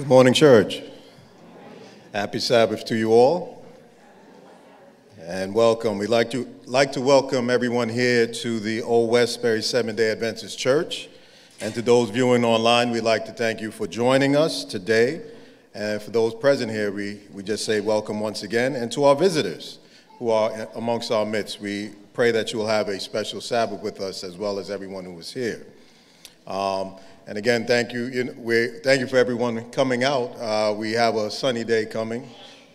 Good morning, church. Happy Sabbath to you all, and welcome. We'd like to welcome everyone here to the Old Westbury Seventh-day Adventist Church, and to those viewing online, we'd like to thank you for joining us today, and for those present here, we just say welcome once again, and to our visitors who are amongst our midst, we pray that you will have a special Sabbath with us, as well as everyone who is here. And again, thank you. Thank you for everyone coming out. We have a sunny day coming,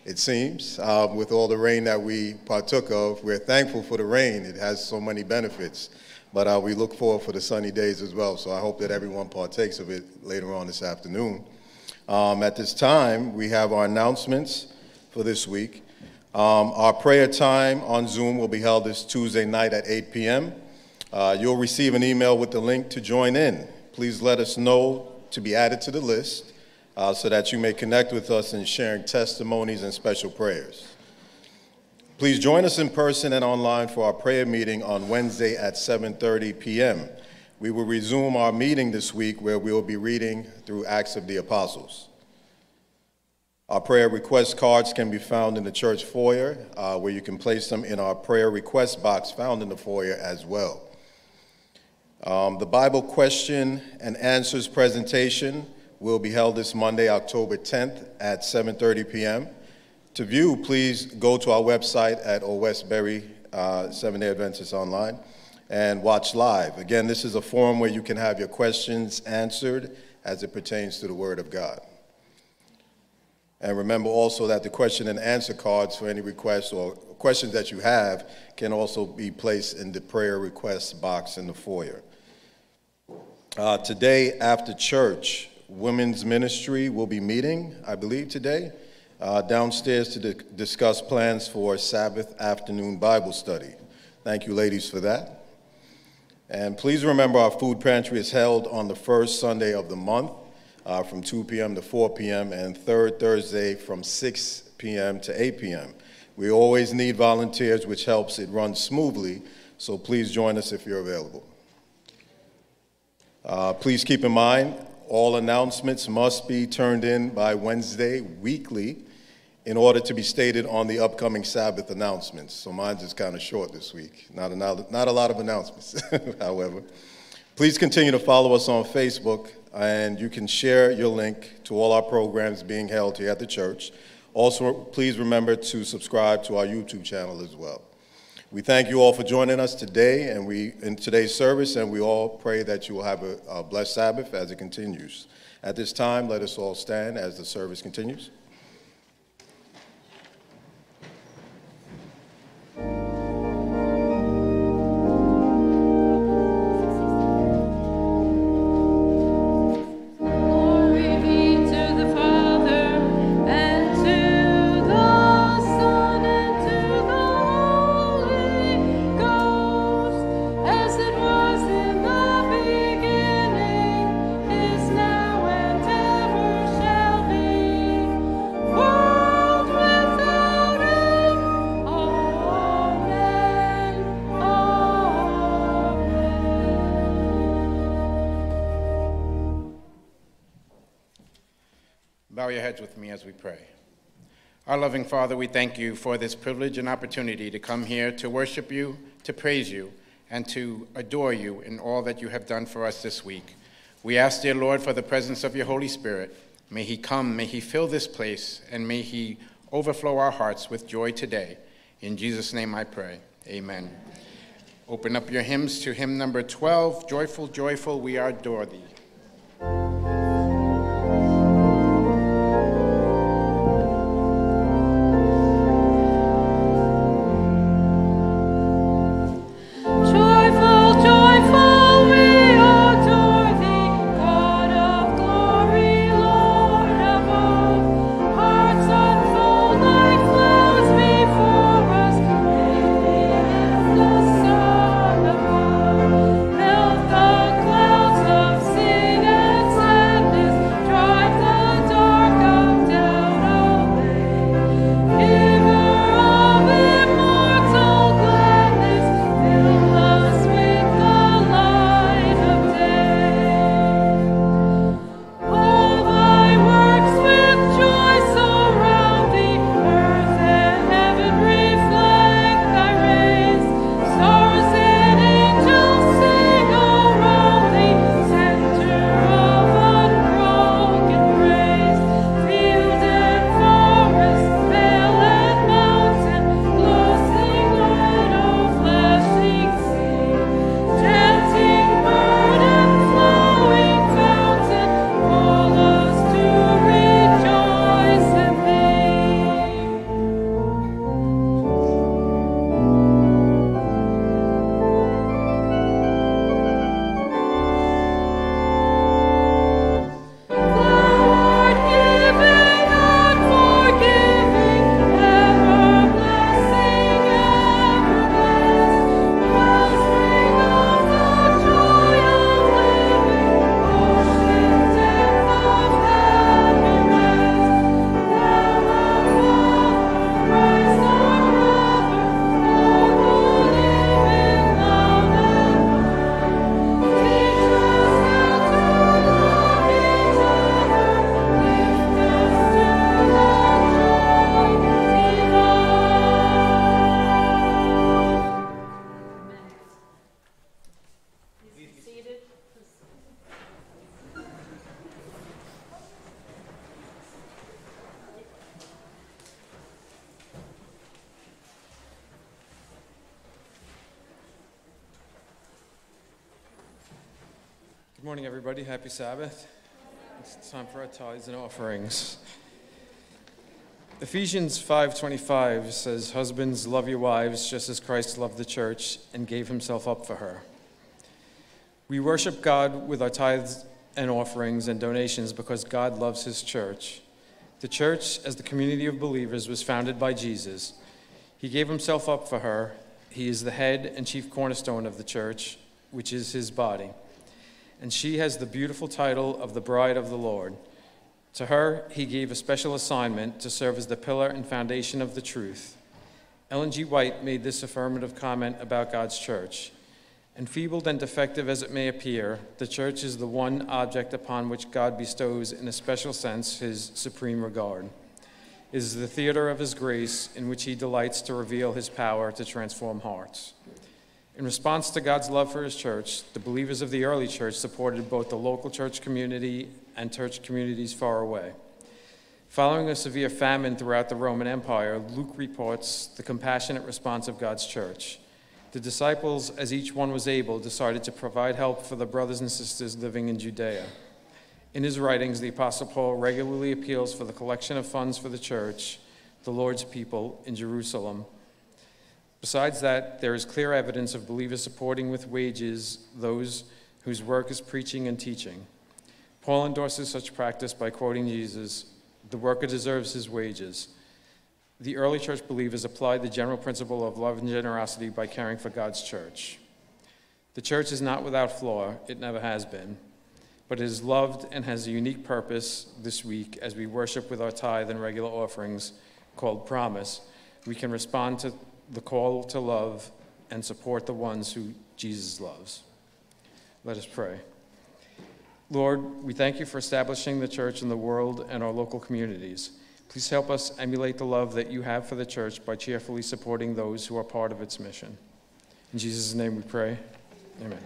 it seems, with all the rain that we partook of. We're thankful for the rain. It has so many benefits, but we look forward for the sunny days as well. So I hope that everyone partakes of it later on this afternoon. At this time, we have our announcements for this week. Our prayer time on Zoom will be held this Tuesday night at 8 p.m. You'll receive an email with the link to join in. Please let us know to be added to the list so that you may connect with us in sharing testimonies and special prayers. Please join us in person and online for our prayer meeting on Wednesday at 7:30 p.m. We will resume our meeting this week where we will be reading through Acts of the Apostles. Our prayer request cards can be found in the church foyer where you can place them in our prayer request box found in the foyer as well. The Bible question and answers presentation will be held this Monday, October 10th at 7:30 p.m. To view, please go to our website at Old Westbury Seventh-day Adventist Online and watch live. Again, this is a forum where you can have your questions answered as it pertains to the Word of God. And remember also that the question and answer cards for any requests or questions that you have can also be placed in the prayer request box in the foyer. Today after church, women's ministry will be meeting, I believe today, downstairs to discuss plans for Sabbath afternoon Bible study. Thank you, ladies, for that. And please remember our food pantry is held on the first Sunday of the month from 2 p.m. to 4 p.m. and third Thursday from 6 p.m. to 8 p.m. We always need volunteers, which helps it run smoothly, so please join us if you're available. Please keep in mind, all announcements must be turned in by Wednesday weekly in order to be stated on the upcoming Sabbath announcements. So mine's is kind of short this week. Not a lot of announcements, however. Please continue to follow us on Facebook, and you can share your link to all our programs being held here at the church. Also, please remember to subscribe to our YouTube channel as well. We thank you all for joining us today and in today's service, and we all pray that you will have a blessed Sabbath as it continues. At this time, let us all stand as the service continues. With me as we pray. Our loving Father, we thank you for this privilege and opportunity to come here to worship you, to praise you, and to adore you in all that you have done for us this week. We ask, dear Lord, for the presence of your Holy Spirit. May he come, may he fill this place, and may he overflow our hearts with joy today. In Jesus' name I pray. Amen. Open up your hymns to hymn number 12, Joyful, Joyful, We Adore Thee. Sin. Good morning, everybody. Happy Sabbath. It's time for our tithes and offerings. Ephesians 5:25 says, "Husbands, love your wives just as Christ loved the church and gave himself up for her." We worship God with our tithes and offerings and donations because God loves his church. The church, as the community of believers, was founded by Jesus. He gave himself up for her. He is the head and chief cornerstone of the church, which is his body. And she has the beautiful title of the Bride of the Lord. To her, he gave a special assignment to serve as the pillar and foundation of the truth. Ellen G. White made this affirmative comment about God's church. Enfeebled and defective as it may appear, the church is the one object upon which God bestows in a special sense his supreme regard. It is the theater of his grace in which he delights to reveal his power to transform hearts. In response to God's love for his church, the believers of the early church supported both the local church community and church communities far away. Following a severe famine throughout the Roman Empire, Luke reports the compassionate response of God's church. The disciples, as each one was able, decided to provide help for the brothers and sisters living in Judea. In his writings, the Apostle Paul regularly appeals for the collection of funds for the church, the Lord's people in Jerusalem. Besides that, there is clear evidence of believers supporting with wages those whose work is preaching and teaching. Paul endorses such practice by quoting Jesus, "The worker deserves his wages." The early church believers applied the general principle of love and generosity by caring for God's church. The church is not without flaw, it never has been, but it is loved and has a unique purpose this week as we worship with our tithe and regular offerings called Promise. We can respond to the call to love and support the ones who Jesus loves. Let us pray. Lord, we thank you for establishing the church in the world and our local communities. Please help us emulate the love that you have for the church by cheerfully supporting those who are part of its mission. In Jesus' name we pray. Amen.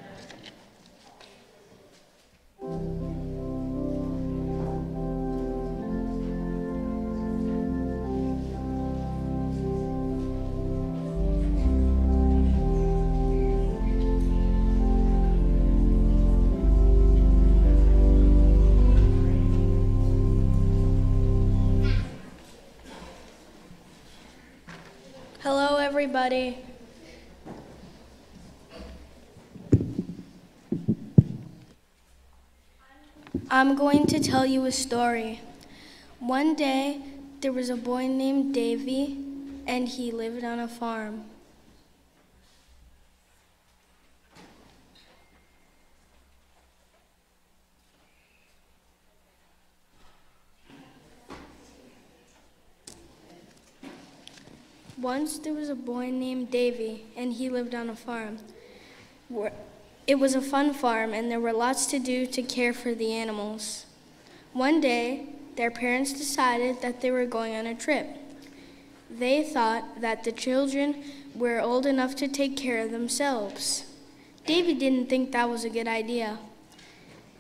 Everybody. I'm going to tell you a story. One day, there was a boy named Davy, and he lived on a farm. Once there was a boy named Davy, and he lived on a farm. It was a fun farm, and there were lots to do to care for the animals. One day, their parents decided that they were going on a trip. They thought that the children were old enough to take care of themselves. Davy didn't think that was a good idea.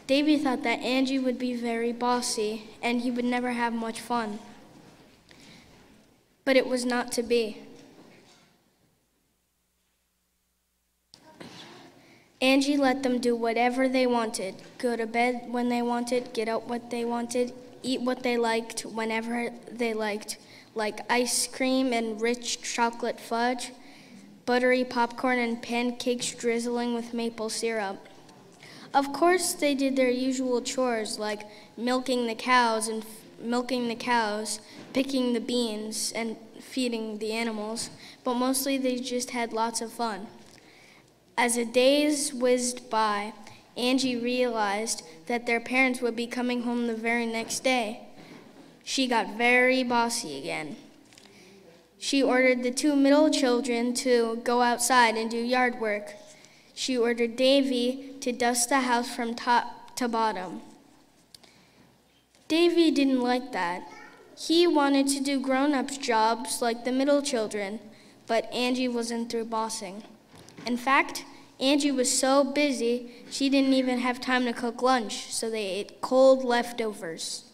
Davy thought that Angie would be very bossy, and he would never have much fun. But it was not to be. Angie let them do whatever they wanted, go to bed when they wanted, get up what they wanted, eat what they liked whenever they liked, like ice cream and rich chocolate fudge, buttery popcorn and pancakes drizzling with maple syrup. Of course, they did their usual chores like milking the cows and picking the beans, and feeding the animals, but mostly they just had lots of fun. As the days whizzed by, Angie realized that their parents would be coming home the very next day. She got very bossy again. She ordered the two middle children to go outside and do yard work. She ordered Davy to dust the house from top to bottom. Davy didn't like that. He wanted to do grown-ups jobs like the middle children, but Angie wasn't through bossing. In fact, Angie was so busy, she didn't even have time to cook lunch, so they ate cold leftovers.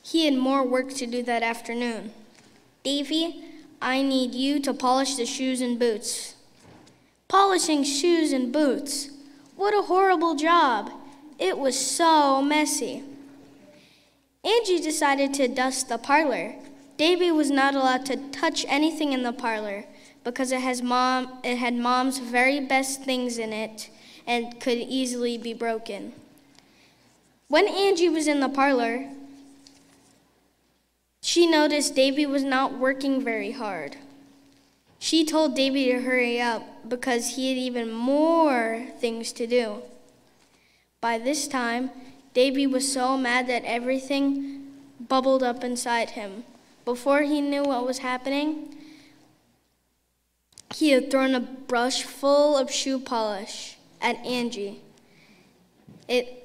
He had more work to do that afternoon. "Davy, I need you to polish the shoes and boots." "Polishing shoes and boots? What a horrible job. It was so messy. Angie decided to dust the parlor. Davy was not allowed to touch anything in the parlor because it had Mom's very best things in it and could easily be broken. When Angie was in the parlor, she noticed Davy was not working very hard. She told Davy to hurry up because he had even more things to do. By this time, Davy was so mad that everything bubbled up inside him. Before he knew what was happening, he had thrown a brush full of shoe polish at Angie. It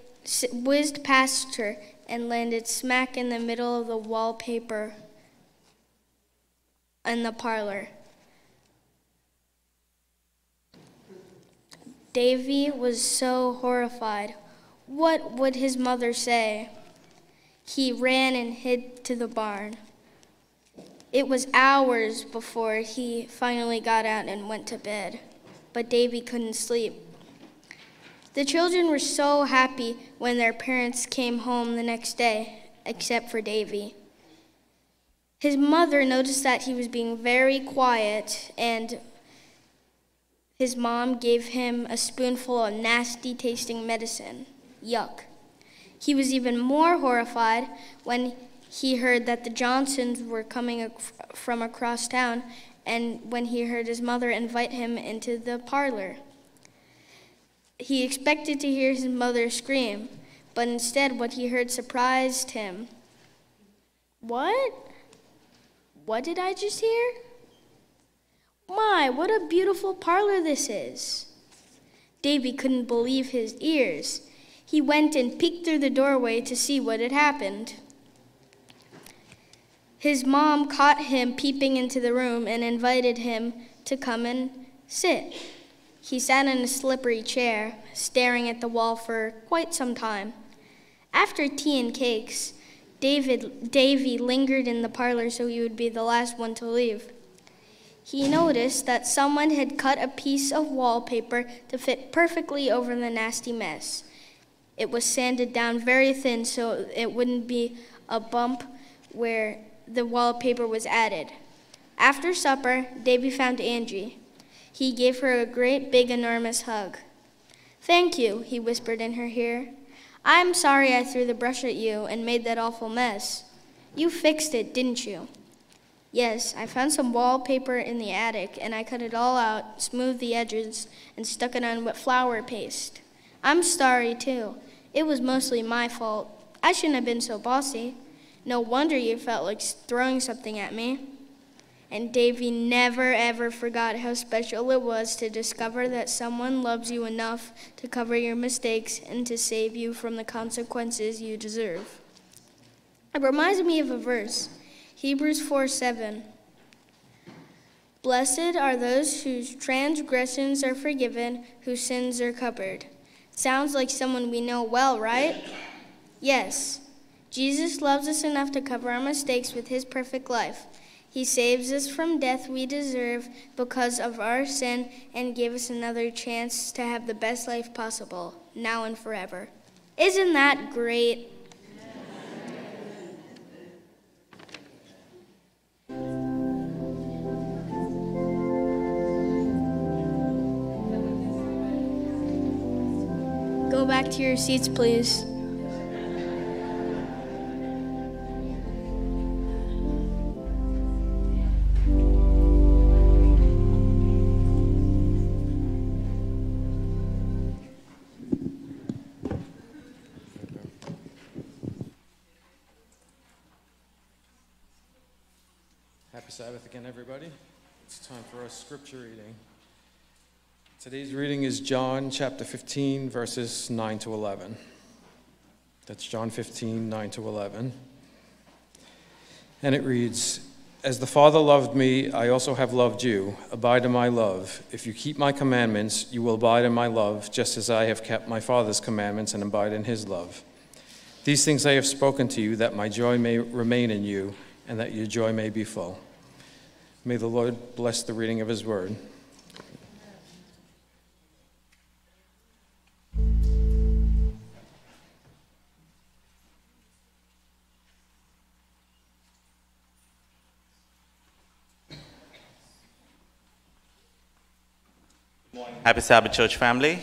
whizzed past her and landed smack in the middle of the wallpaper in the parlor. Davy was so horrified. What would his mother say? He ran and hid to the barn. It was hours before he finally got out and went to bed, but Davy couldn't sleep. The children were so happy when their parents came home the next day, except for Davy. His mother noticed that he was being very quiet, and his mom gave him a spoonful of nasty-tasting medicine. Yuck. He was even more horrified when he heard that the Johnsons were coming from across town, and when he heard his mother invite him into the parlor. He expected to hear his mother scream, but instead what he heard surprised him. What? What did I just hear? My, what a beautiful parlor this is. Davy couldn't believe his ears. He went and peeked through the doorway to see what had happened. His mom caught him peeping into the room and invited him to come and sit. He sat in a slippery chair, staring at the wall for quite some time. After tea and cakes, Davy lingered in the parlor so he would be the last one to leave. He noticed that someone had cut a piece of wallpaper to fit perfectly over the nasty mess. It was sanded down very thin so it wouldn't be a bump where the wallpaper was added. After supper, Davy found Angie. He gave her a great, big, enormous hug. Thank you, he whispered in her ear. I'm sorry I threw the brush at you and made that awful mess. You fixed it, didn't you? Yes, I found some wallpaper in the attic, and I cut it all out, smoothed the edges, and stuck it on with flour paste. I'm sorry, too. It was mostly my fault. I shouldn't have been so bossy. No wonder you felt like throwing something at me. And Davy never, ever forgot how special it was to discover that someone loves you enough to cover your mistakes and to save you from the consequences you deserve. It reminds me of a verse, Hebrews 4:7. Blessed are those whose transgressions are forgiven, whose sins are covered. Sounds like someone we know well, right? Yes. Jesus loves us enough to cover our mistakes with his perfect life. He saves us from death we deserve because of our sin and gave us another chance to have the best life possible, now and forever. Isn't that great? Go back to your seats, please. For our scripture reading. Today's reading is John chapter 15, verses 9 to 11. That's John 15, 9 to 11. And it reads, As the Father loved me, I also have loved you. Abide in my love. If you keep my commandments, you will abide in my love, just as I have kept my Father's commandments and abide in his love. These things I have spoken to you, that my joy may remain in you, and that your joy may be full. May the Lord bless the reading of his word. Happy Sabbath, church family.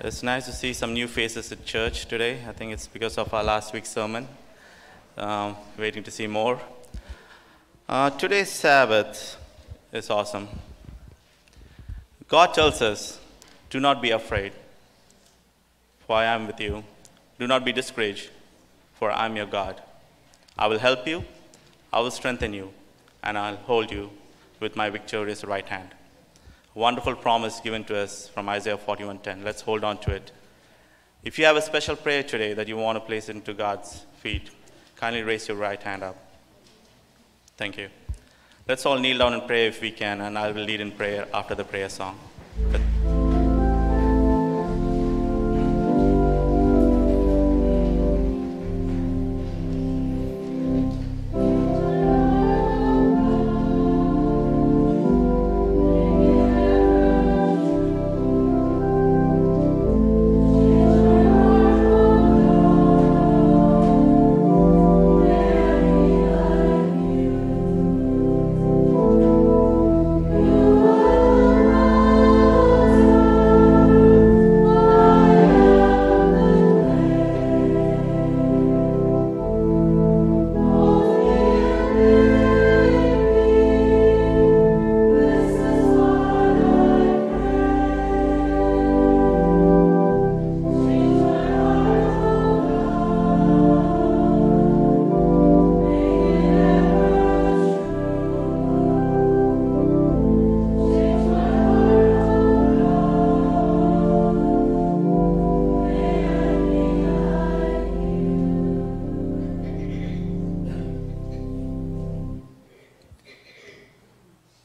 It's nice to see some new faces at church today. I think it's because of our last week's sermon. Waiting to see more. Today's Sabbath is awesome. God tells us, do not be afraid, for I am with you. Do not be discouraged, for I am your God. I will help you, I will strengthen you, and I'll hold you with my victorious right hand. Wonderful promise given to us from Isaiah 41:10. Let's hold on to it. If you have a special prayer today that you want to place into God's feet, kindly raise your right hand up. Thank you. Let's all kneel down and pray if we can, and I will lead in prayer after the prayer song.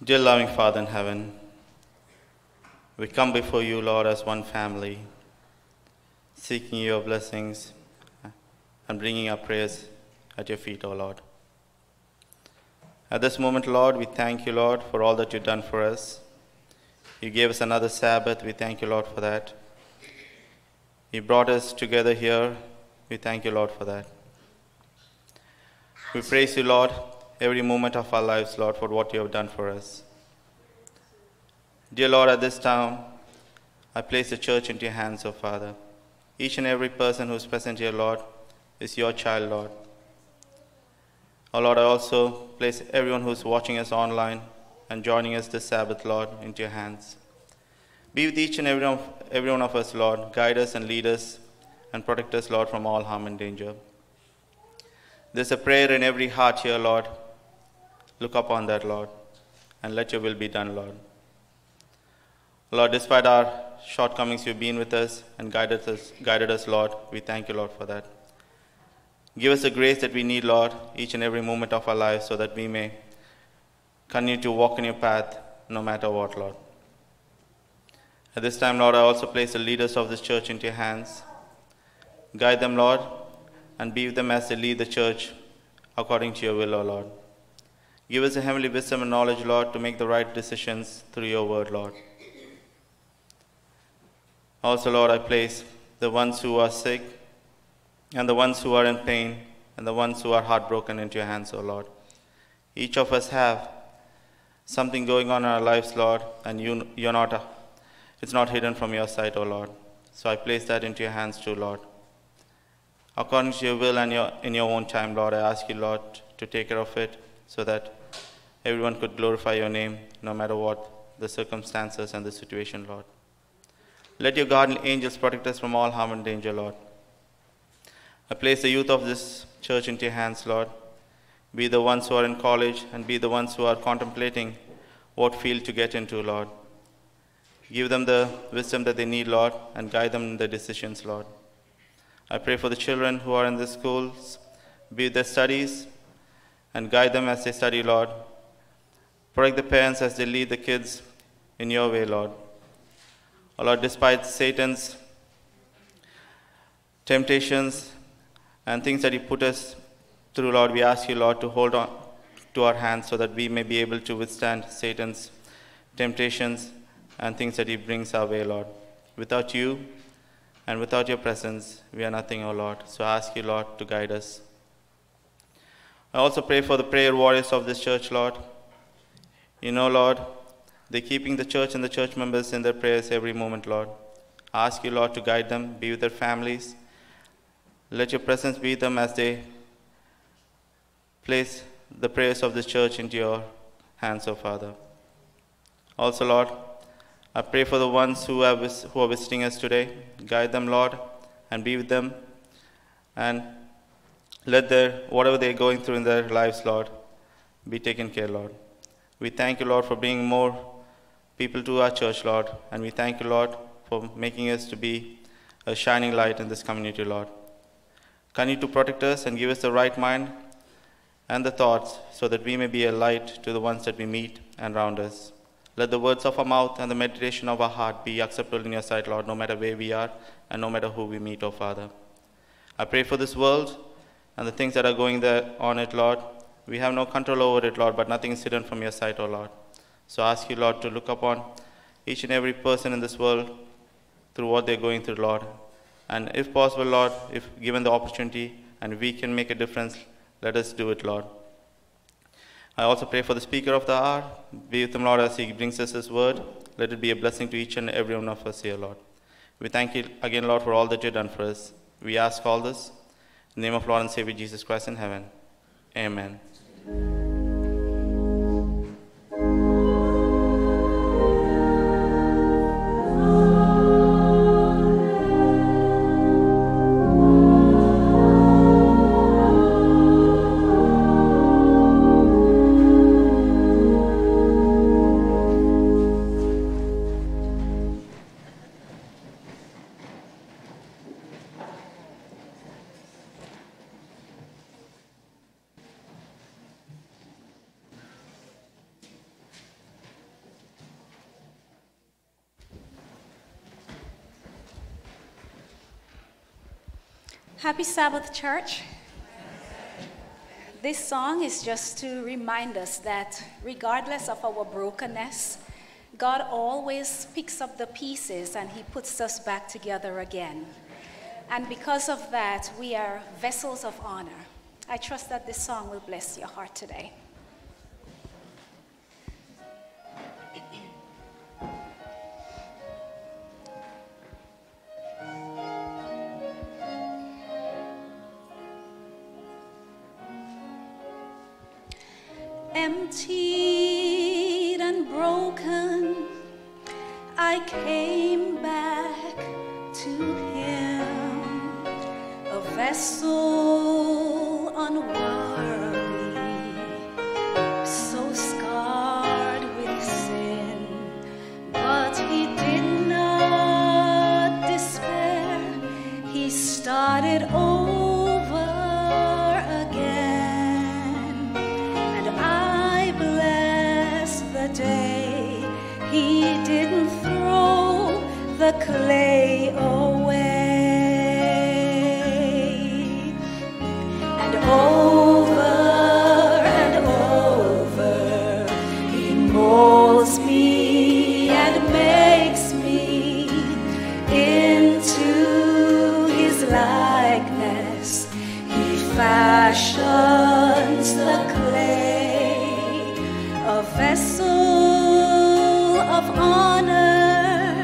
Dear loving Father in heaven, we come before you, Lord, as one family, seeking your blessings and bringing our prayers at your feet, O Lord. At this moment, Lord, we thank you, Lord, for all that you've done for us. You gave us another Sabbath. We thank you, Lord, for that. You brought us together here. We thank you, Lord, for that. We praise you, Lord, every moment of our lives, Lord, for what you have done for us. Dear Lord, at this time, I place the church into your hands, O Father. Each and every person who is present here, Lord, is your child, Lord. O Lord, I also place everyone who is watching us online and joining us this Sabbath, Lord, into your hands. Be with each and every one of us, Lord. Guide us and lead us and protect us, Lord, from all harm and danger. There's a prayer in every heart here, Lord. Look upon that, Lord, and let your will be done, Lord. Lord, despite our shortcomings, you've been with us and guided us, Lord. We thank you, Lord, for that. Give us the grace that we need, Lord, each and every moment of our lives, so that we may continue to walk in your path no matter what, Lord. At this time, Lord, I also place the leaders of this church into your hands. Guide them, Lord, and be with them as they lead the church according to your will, O Lord. Give us a heavenly wisdom and knowledge, Lord, to make the right decisions through your word, Lord. Also, Lord, I place the ones who are sick and the ones who are in pain and the ones who are heartbroken into your hands, O Lord. Each of us have something going on in our lives, Lord, and it's not hidden from your sight, O Lord. So I place that into your hands too, Lord. According to your will and in your own time, Lord, I ask you, Lord, to take care of it, so that everyone could glorify your name, no matter what the circumstances and the situation, Lord. Let your guardian angels protect us from all harm and danger, Lord. I place the youth of this church into your hands, Lord. Be the ones who are in college and be the ones who are contemplating what field to get into, Lord. Give them the wisdom that they need, Lord, and guide them in their decisions, Lord. I pray for the children who are in the schools. Be with their studies and guide them as they study, Lord. Protect the parents as they lead the kids in your way, Lord. Oh, Lord, despite Satan's temptations and things that he put us through, Lord, we ask you, Lord, to hold on to our hands so that we may be able to withstand Satan's temptations and things that he brings our way, Lord. Without you and without your presence, we are nothing, O Lord. So I ask you, Lord, to guide us. I also pray for the prayer warriors of this church, Lord. You know, Lord, They're keeping the church and the church members in their prayers every moment, Lord. I ask you, Lord, to guide them, be with their families. Let your presence be with them as they place the prayers of the church into your hands, O Father. Also, Lord, I pray for the ones who are visiting us today. Guide them, Lord, and be with them. And let whatever they're going through in their lives, Lord, be taken care, Lord. We thank you, Lord, for bringing more people to our church, Lord. And we thank you, Lord, for making us to be a shining light in this community, Lord. Continue to protect us and give us the right mind and the thoughts so that we may be a light to the ones that we meet and round us. Let the words of our mouth and the meditation of our heart be acceptable in your sight, Lord, no matter where we are and no matter who we meet, O Father. I pray for this world and the things that are going on it, Lord. We have no control over it, Lord, but nothing is hidden from your sight, O Lord. So I ask you, Lord, to look upon each and every person in this world through what they're going through, Lord. And if possible, Lord, if given the opportunity and we can make a difference, let us do it, Lord. I also pray for the speaker of the hour. Be with him, Lord, as he brings us his word. Let it be a blessing to each and every one of us here, Lord. We thank you again, Lord, for all that you've done for us. We ask all this in the name of Lord and Savior Jesus Christ in heaven. Amen. Happy Sabbath, church. This song is just to remind us that regardless of our brokenness, God always picks up the pieces and he puts us back together again. And because of that, we are vessels of honor. I trust that this song will bless your heart today. Emptied and broken, I came back to him, a vessel unworthy, so scarred with sin, but he did not despair, he started over. He didn't throw the clay away, and over, he molds me and makes me into his likeness. He fashions the clay, a vessel of honor,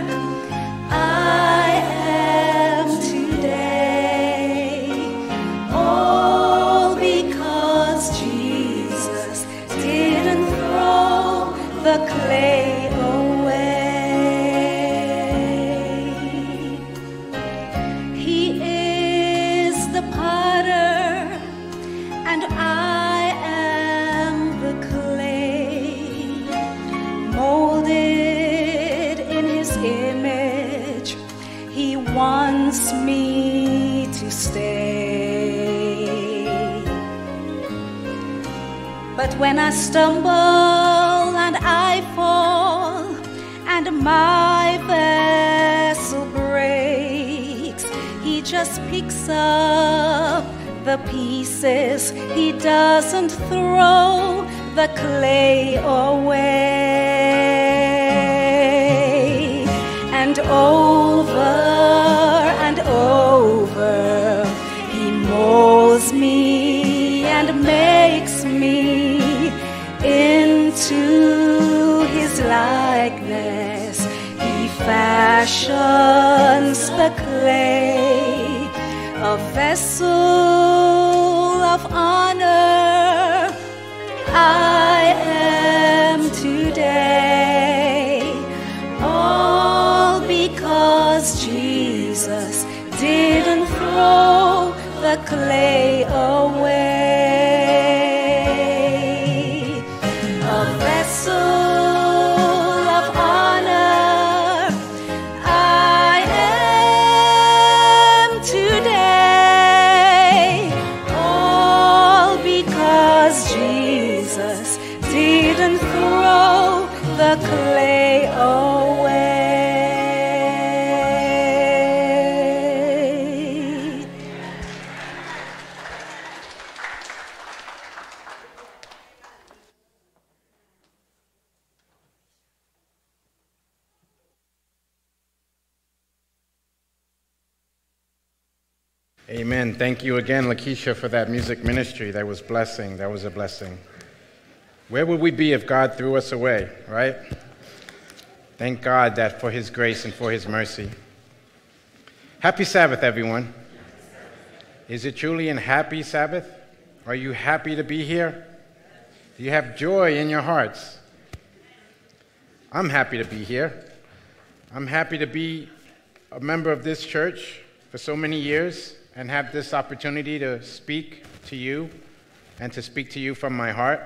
I am today, all because Jesus didn't throw the clay away. He is the potter, and I am the clay, molded image. He wants me to stay, but when I stumble and I fall and my vessel breaks, he just picks up the pieces. He doesn't throw the clay away. And over, he molds me and makes me into his life. sons the clay, a vessel of honor I am today, all because Jesus didn't throw the clay away. A vessel Amen. Thank you again, Lakeisha, for that music ministry. That was blessing. That was a blessing. Where would we be if God threw us away, right? Thank God that for His grace and for His mercy. Happy Sabbath, everyone. Is it truly a happy Sabbath? Are you happy to be here? Do you have joy in your hearts? I'm happy to be here. I'm happy to be a member of this church for so many years and have this opportunity to speak to you and to speak to you from my heart.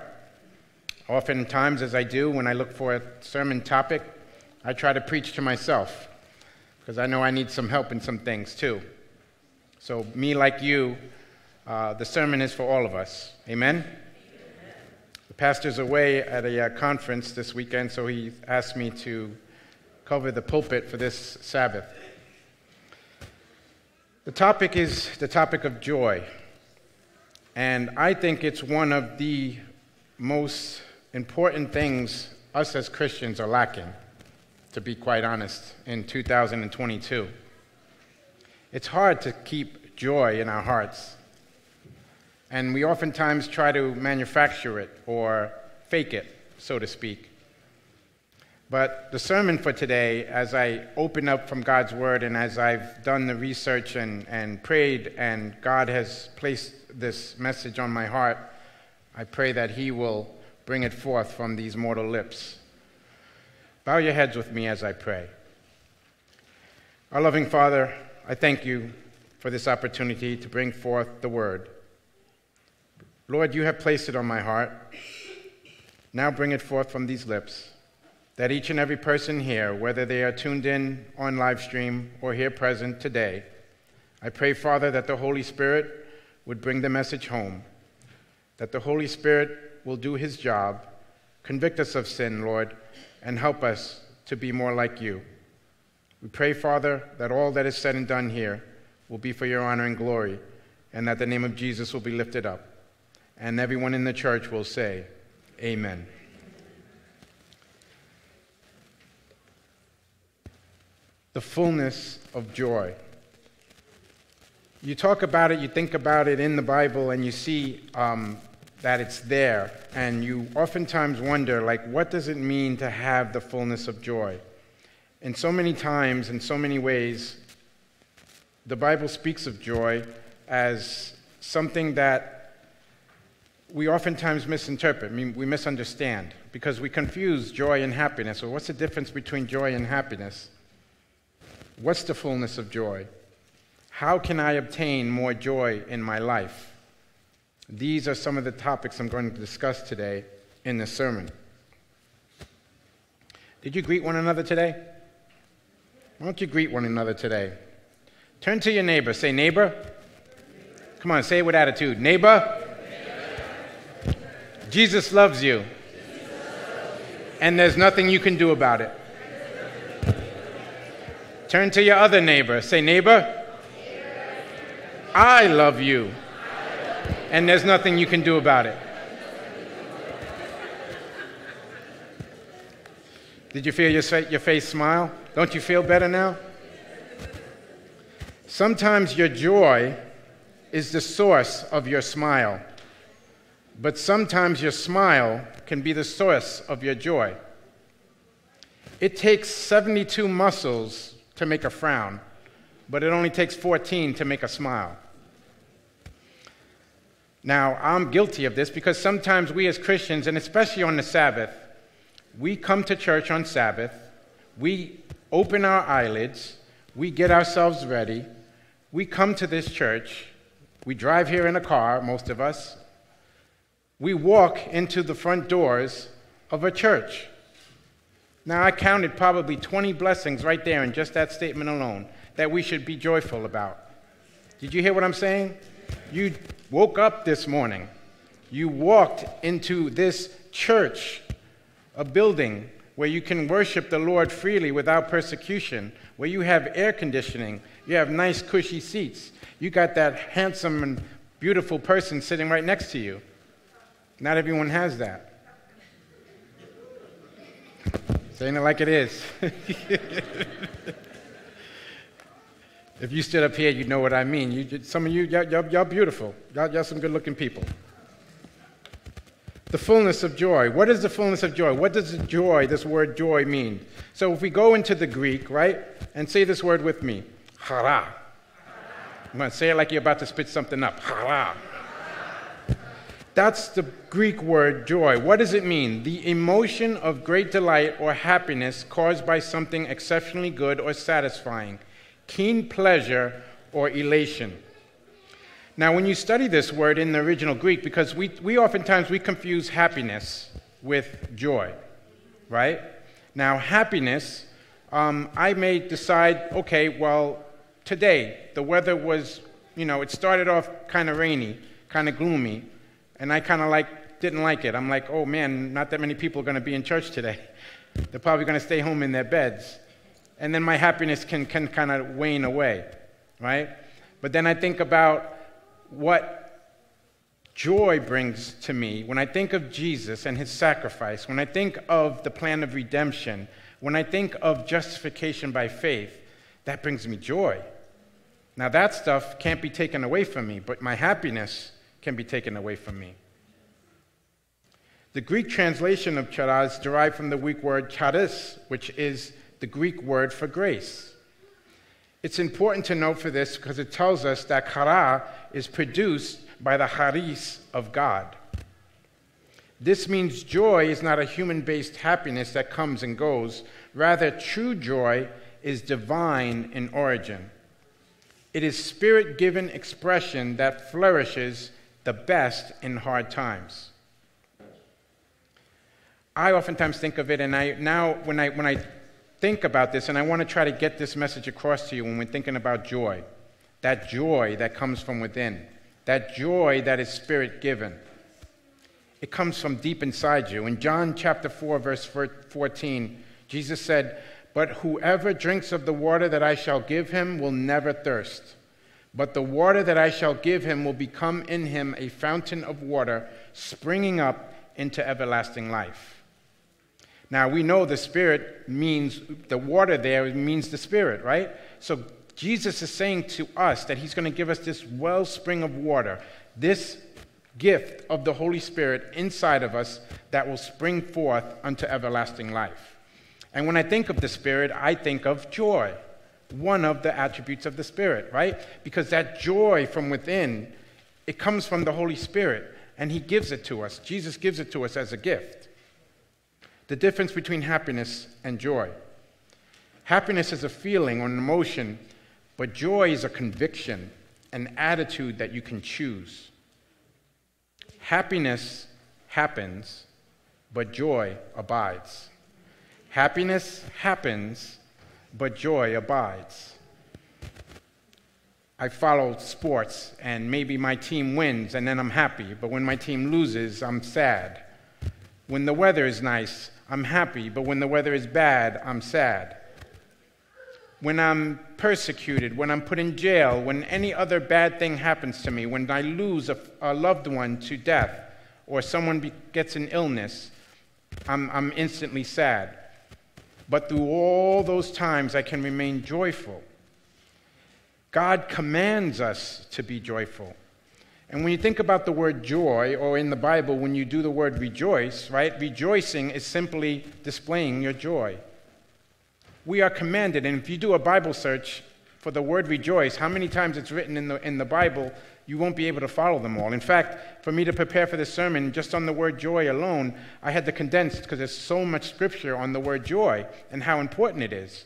Oftentimes, as I do, when I look for a sermon topic, I try to preach to myself because I know I need some help in some things too. So me like you, the sermon is for all of us. Amen? Amen. The pastor's away at a conference this weekend, so he asked me to cover the pulpit for this Sabbath. The topic is the topic of joy, and I think it's one of the most important things us as Christians are lacking, to be quite honest, in 2022. It's hard to keep joy in our hearts, and we oftentimes try to manufacture it or fake it, so to speak. But the sermon for today, as I open up from God's Word and as I've done the research and prayed, and God has placed this message on my heart, I pray that He will bring it forth from these mortal lips. Bow your heads with me as I pray. Our loving Father, I thank You for this opportunity to bring forth the Word. Lord, You have placed it on my heart. Now bring it forth from these lips, that each and every person here, whether they are tuned in on live stream or here present today, I pray, Father, that the Holy Spirit would bring the message home, that the Holy Spirit will do His job, convict us of sin, Lord, and help us to be more like You. We pray, Father, that all that is said and done here will be for Your honor and glory, and that the name of Jesus will be lifted up. And everyone in the church will say, Amen. The fullness of joy. You talk about it, you think about it in the Bible, and you see that it's there, and you oftentimes wonder, like, what does it mean to have the fullness of joy? And so many times, in so many ways, the Bible speaks of joy as something that we oftentimes misinterpret, I mean, we misunderstand, because we confuse joy and happiness. So what's the difference between joy and happiness? What's the fullness of joy? How can I obtain more joy in my life? These are some of the topics I'm going to discuss today in this sermon. Did you greet one another today? Why don't you greet one another today? Turn to your neighbor. Say, neighbor. Come on, say it with attitude. Neighbor. Jesus loves you. And there's nothing you can do about it. Turn to your other neighbor. Say, neighbor, I love you, and there's nothing you can do about it. Did you feel your face smile? Don't you feel better now? Sometimes your joy is the source of your smile, but sometimes your smile can be the source of your joy. It takes 72 muscles to make a frown, but it only takes 14 to make a smile. Now, I'm guilty of this because sometimes we as Christians, and especially on the Sabbath, we come to church on Sabbath, we open our eyelids, we get ourselves ready, we come to this church, we drive here in a car, most of us, we walk into the front doors of a church. Now, I counted probably 20 blessings right there in just that statement alone that we should be joyful about. Did you hear what I'm saying? You woke up this morning. You walked into this church, a building where you can worship the Lord freely without persecution, where you have air conditioning, you have nice cushy seats, you got that handsome and beautiful person sitting right next to you. Not everyone has that. Saying it like it is. If you stood up here, you'd know what I mean. Some of you, y'all beautiful. Y'all some good-looking people. The fullness of joy. What is the fullness of joy? What does joy, this word joy, mean? So if we go into the Greek, right, and say this word with me, chara. I'm going to say it like you're about to spit something up. Chara. That's the Greek word joy. What does it mean? The emotion of great delight or happiness caused by something exceptionally good or satisfying. Keen pleasure or elation. Now, when you study this word in the original Greek, because we oftentimes confuse happiness with joy, right? Now, happiness, I may decide, okay, well, today the weather was, it started off kind of rainy, kind of gloomy, and I kind of didn't like it. I'm like, oh man, not that many people are going to be in church today. They're probably going to stay home in their beds. And then my happiness can kind of wane away, right? But then I think about what joy brings to me. When I think of Jesus and his sacrifice, when I think of the plan of redemption, when I think of justification by faith, that brings me joy. Now that stuff can't be taken away from me, but my happiness can be taken away from me. The Greek translation of chara is derived from the Greek word charis, which is the Greek word for grace. It's important to note for this because it tells us that chara is produced by the charis of God. This means joy is not a human-based happiness that comes and goes. Rather, true joy is divine in origin. It is spirit-given expression that flourishes the best in hard times. I oftentimes think of it, and when I think about this, and I want to try to get this message across to you when we're thinking about joy that comes from within, that joy that is spirit-given. It comes from deep inside you. In John chapter 4, verse 14, Jesus said, "But whoever drinks of the water that I shall give him will never thirst. But the water that I shall give him will become in him a fountain of water springing up into everlasting life." Now, we know the Spirit means, the water there means the Spirit, right? So Jesus is saying to us that he's going to give us this wellspring of water, this gift of the Holy Spirit inside of us that will spring forth unto everlasting life. And when I think of the Spirit, I think of joy, one of the attributes of the Spirit, right? Because that joy from within, it comes from the Holy Spirit, and he gives it to us. Jesus gives it to us as a gift. The difference between happiness and joy. Happiness is a feeling or an emotion, but joy is a conviction, an attitude that you can choose. Happiness happens, but joy abides. Happiness happens, but joy abides. I follow sports, and maybe my team wins, and then I'm happy. But when my team loses, I'm sad. When the weather is nice, I'm happy. But when the weather is bad, I'm sad. When I'm persecuted, when I'm put in jail, when any other bad thing happens to me, when I lose a loved one to death, or someone gets an illness, I'm instantly sad. But through all those times, I can remain joyful. God commands us to be joyful. And when you think about the word joy, or in the Bible, when you do the word rejoice, right? Rejoicing is simply displaying your joy. we are commanded, and if you do a Bible search for the word rejoice, how many times it's written in the Bible, you won't be able to follow them all. In fact, for me to prepare for this sermon, just on the word joy alone, I had to condense because there's so much scripture on the word joy and how important it is.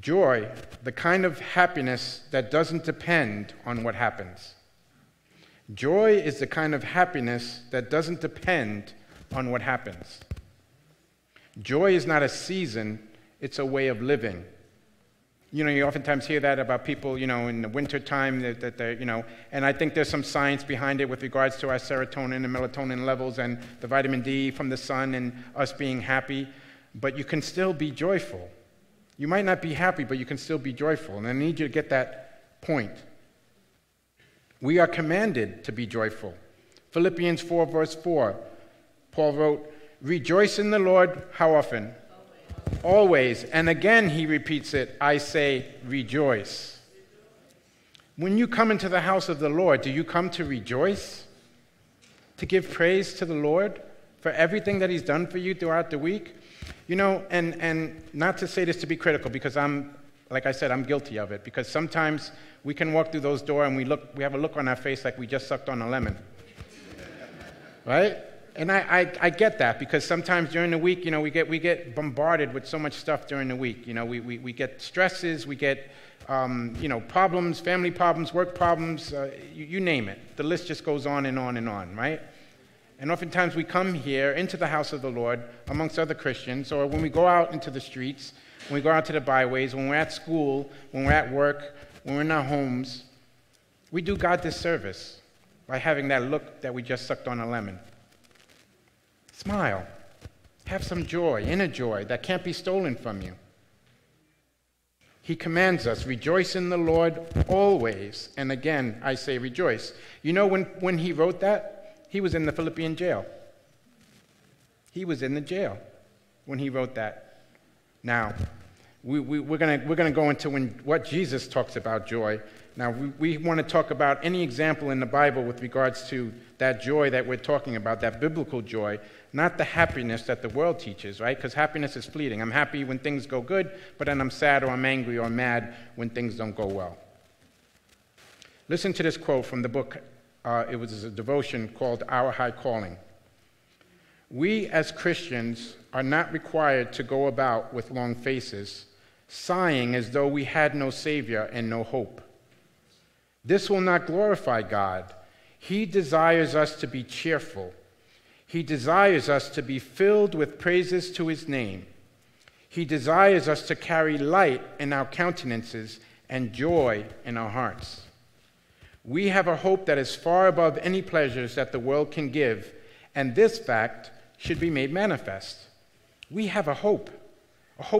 Joy, the kind of happiness that doesn't depend on what happens. Joy is the kind of happiness that doesn't depend on what happens. Joy is not a season, it's a way of living. You know, you oftentimes hear that about people, you know, in the wintertime, that they're, you know, and I think there's some science behind it with regards to our serotonin and melatonin levels and the vitamin D from the sun and us being happy, but you can still be joyful. You might not be happy, but you can still be joyful, and I need you to get that point. We are commanded to be joyful. Philippians 4, verse 4, Paul wrote, "Rejoice in the Lord," how often? Always, and again he repeats it, I say, rejoice. When you come into the house of the Lord, do you come to rejoice? To give praise to the Lord for everything that he's done for you throughout the week? You know, and not to say this to be critical, because I'm guilty of it, because sometimes we can walk through those doors and we have a look on our face like we just sucked on a lemon. Right? And I get that, because sometimes during the week, you know, we get bombarded with so much stuff during the week. You know, we get stresses, we get, you know, problems, family problems, work problems, you name it. The list just goes on and on and on, right? And oftentimes we come here into the house of the Lord amongst other Christians, or when we go out into the streets, when we go out to the byways, when we're at school, when we're at work, when we're in our homes, we do God disservice by having that look that we just sucked on a lemon. Smile. Have some joy, inner joy, that can't be stolen from you. He commands us, rejoice in the Lord always. And again, I say rejoice. You know, when he wrote that, he was in the Philippian jail. He was in the jail when he wrote that. Now, we're going to go into what Jesus talks about joy. Now, we want to talk about any example in the Bible with regards to that joy that we're talking about, that biblical joy, not the happiness that the world teaches, right? Because happiness is fleeting. I'm happy when things go good, but then I'm sad or I'm angry or mad when things don't go well. Listen to this quote from the book. It was a devotion called Our High Calling. We as Christians are not required to go about with long faces, sighing as though we had no Savior and no hope. This will not glorify God. He desires us to be cheerful. He desires us to be filled with praises to his name. He desires us to carry light in our countenances and joy in our hearts. We have a hope that is far above any pleasures that the world can give, and this fact should be made manifest. We have a hope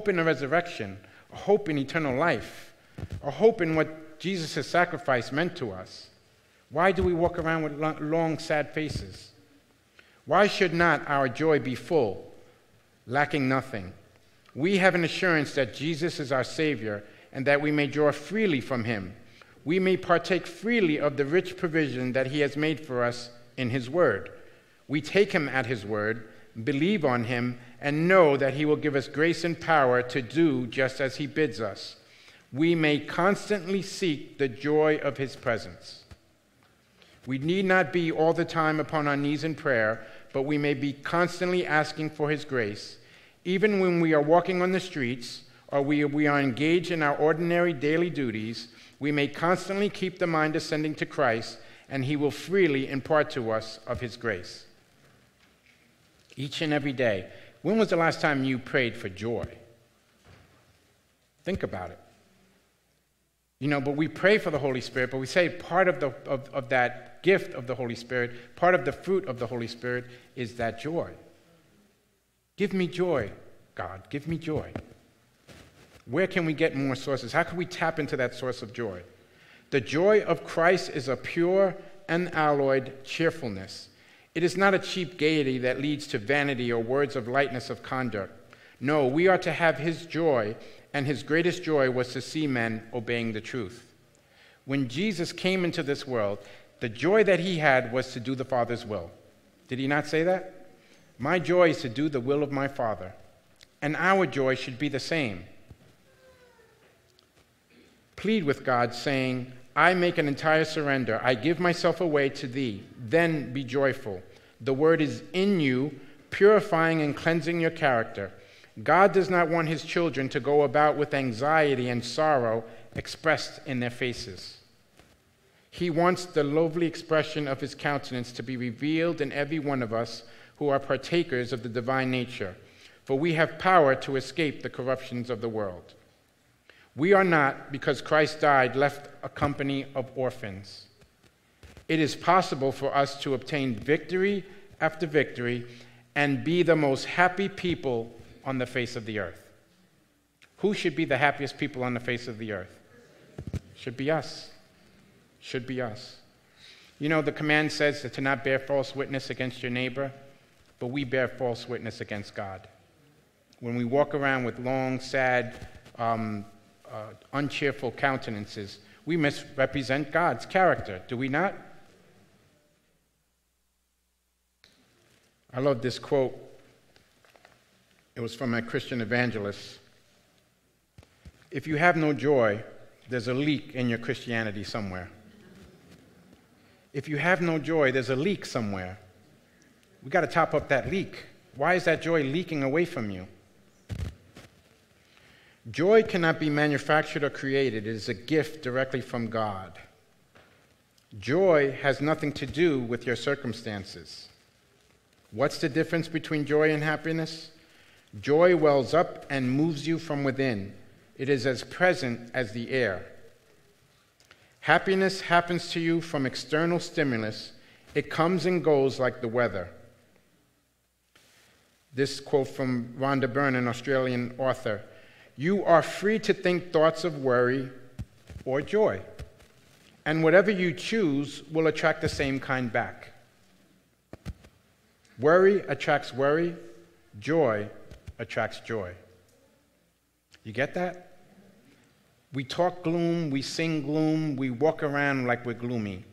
in the resurrection, a hope in eternal life, a hope in what Jesus' sacrifice meant to us. Why do we walk around with long, sad faces? Why should not our joy be full, lacking nothing? We have an assurance that Jesus is our Savior and that we may draw freely from him. We may partake freely of the rich provision that he has made for us in his word. We take him at his word, believe on him, and know that he will give us grace and power to do just as he bids us. We may constantly seek the joy of his presence. We need not be all the time upon our knees in prayer, but we may be constantly asking for his grace, even when we are walking on the streets or we are engaged in our ordinary daily duties. We may constantly keep the mind ascending to Christ, and he will freely impart to us of his grace. Each and every day. When was the last time you prayed for joy? Think about it. You know, but we pray for the Holy Spirit, but we say part of that gift of the Holy Spirit, part of the fruit of the Holy Spirit is that joy. Give me joy, God. Give me joy. Where can we get more sources? How can we tap into that source of joy? The joy of Christ is a pure, unalloyed cheerfulness. It is not a cheap gaiety that leads to vanity or words of lightness of conduct. No, we are to have his joy, and his greatest joy was to see men obeying the truth. When Jesus came into this world, the joy that he had was to do the Father's will. Did he not say that? My joy is to do the will of my Father. and our joy should be the same. Plead with God, saying, I make an entire surrender. I give myself away to thee. Then be joyful. The word is in you, purifying and cleansing your character. God does not want his children to go about with anxiety and sorrow expressed in their faces. He wants the lovely expression of his countenance to be revealed in every one of us who are partakers of the divine nature, for we have power to escape the corruptions of the world. We are not, because Christ died, left a company of orphans. It is possible for us to obtain victory after victory and be the most happy people on the face of the earth. Who should be the happiest people on the face of the earth? Should be us. Should be us. You know, the command says that to not bear false witness against your neighbor, but we bear false witness against God. When we walk around with long, sad, uncheerful countenances, we misrepresent God's character, do we not? I love this quote. It was from a Christian evangelist. If you have no joy, there's a leak in your Christianity somewhere. If you have no joy, there's a leak somewhere. We've got to top up that leak. Why is that joy leaking away from you? Joy cannot be manufactured or created. It is a gift directly from God. Joy has nothing to do with your circumstances. What's the difference between joy and happiness? Joy wells up and moves you from within. It is as present as the air. Happiness happens to you from external stimulus. It comes and goes like the weather. This quote from Rhonda Byrne, an Australian author. You are free to think thoughts of worry or joy, and whatever you choose will attract the same kind back. Worry attracts worry. Joy attracts joy. You get that? We talk gloom, we sing gloom, we walk around like we're gloomy.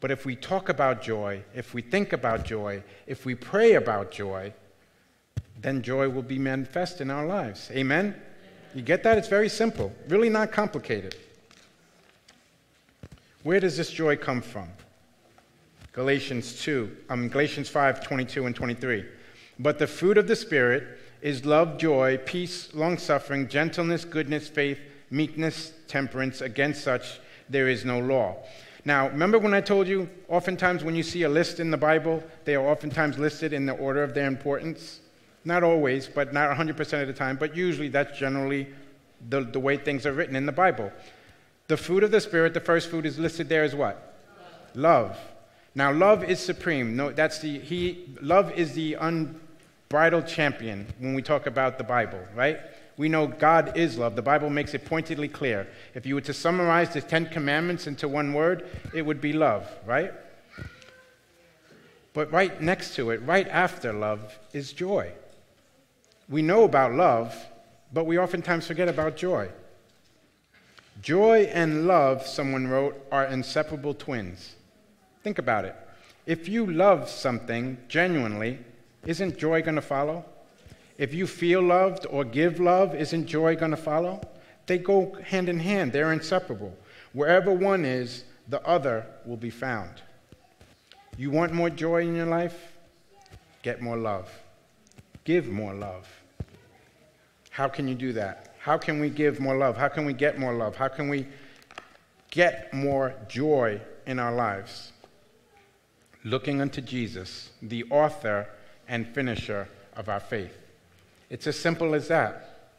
But if we talk about joy, if we think about joy, if we pray about joy, then joy will be manifest in our lives. Amen? You get that? It's very simple, really not complicated. Where does this joy come from? Galatians 5, 22 and 23. But the fruit of the Spirit is love, joy, peace, long-suffering, gentleness, goodness, faith, meekness, temperance. Against such there is no law. Now, remember when I told you, oftentimes when you see a list in the Bible, they are oftentimes listed in the order of their importance? Not always, but not 100% of the time, but usually that's generally the way things are written in the Bible. The fruit of the Spirit, the first fruit is listed there as what? Love. Now, love is supreme. No, love is the unbridled champion when we talk about the Bible, right? We know God is love. The Bible makes it pointedly clear. If you were to summarize the Ten Commandments into one word, it would be love, right? But right next to it, right after love, is joy. We know about love, but we oftentimes forget about joy. Joy and love, someone wrote, are inseparable twins. Think about it. If you love something genuinely, isn't joy going to follow? If you feel loved or give love, isn't joy going to follow? They go hand in hand. They're inseparable. Wherever one is, the other will be found. You want more joy in your life? Get more love. Give more love. How can you do that? How can we give more love? How can we get more love? How can we get more joy in our lives? Looking unto Jesus, the author and finisher of our faith. It's as simple as that.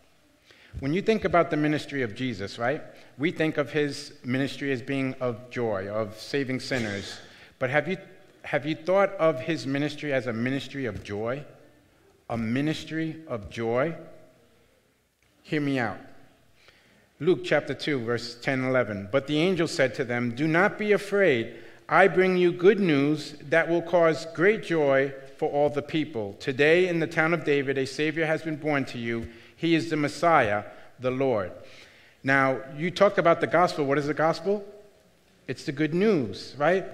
When you think about the ministry of Jesus, right, we think of his ministry as being of joy, of saving sinners. But have you thought of his ministry as a ministry of joy? A ministry of joy? Hear me out. Luke chapter 2, verse 10 and 11. But the angel said to them, do not be afraid. I bring you good news that will cause great joy for all the people. Today in the town of David, a Savior has been born to you. He is the Messiah, the Lord. Now, you talked about the gospel. What is the gospel? It's the good news, right?